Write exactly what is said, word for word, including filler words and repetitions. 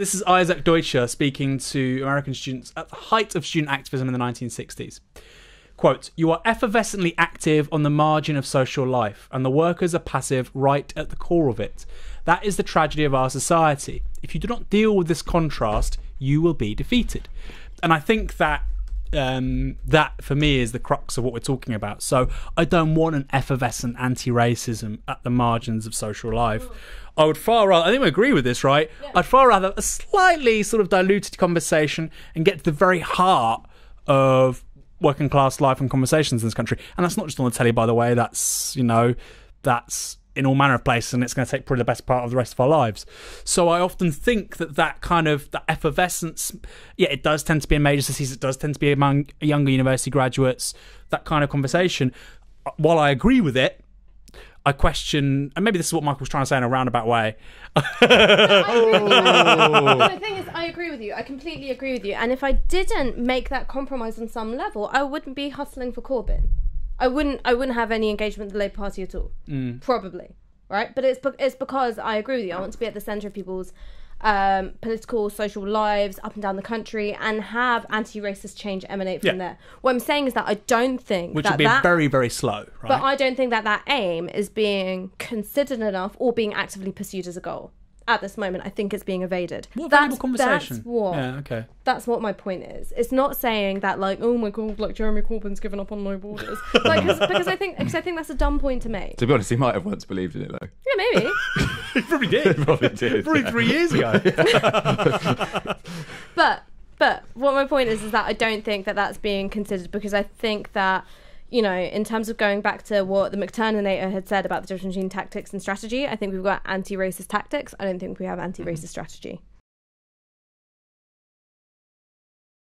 This is Isaac Deutscher speaking to American students at the height of student activism in the nineteen sixties. Quote, "You are effervescently active on the margin of social life, and the workers are passive right at the core of it. That is the tragedy of our society. If you do not deal with this contrast, you will be defeated." And I think that um, that for me is the crux of what we're talking about. So I don't want an effervescent anti-racism at the margins of social life. I would far rather, I think we agree with this, right? Yeah. I'd far rather a slightly sort of diluted conversation and get to the very heart of working class life and conversations in this country. And that's not just on the telly, by the way. That's, you know, that's in all manner of places, and it's going to take probably the best part of the rest of our lives. So I often think that that kind of that effervescence, yeah, it does tend to be in major cities, it does tend to be among younger university graduates, that kind of conversation. While I agree with it, I question, and maybe this is what Michael's trying to say in a roundabout way. No, oh. The thing is, I agree with you. I completely agree with you. And if I didn't make that compromise on some level, I wouldn't be hustling for Corbyn. I wouldn't. I wouldn't have any engagement with the Labour Party at all. Mm. Probably, right? But it's it's because I agree with you. I want to be at the centre of people's um, political, social lives up and down the country, and have anti-racist change emanate from yeah. there. What I'm saying is that I don't think which that, would be that, very very slow. Right? But I don't think that that aim is being considered enough or being actively pursued as a goal at this moment. I think it's being evaded. What a valuable conversation. That's what. Yeah. Okay. That's what my point is. It's not saying that, like, oh my god, like Jeremy Corbyn's given up on no borders, like, cause, because I think because I think that's a dumb point to make. To be honest, he might have once believed in it though. Yeah, maybe. He probably did. He probably did. Probably yeah. three years ago. Yeah. but but what my point is is that I don't think that that's being considered, because I think that, you know, in terms of going back to what the McTurninator had said about the difference between tactics and strategy, I think we've got anti-racist tactics. I don't think we have anti-racist strategy.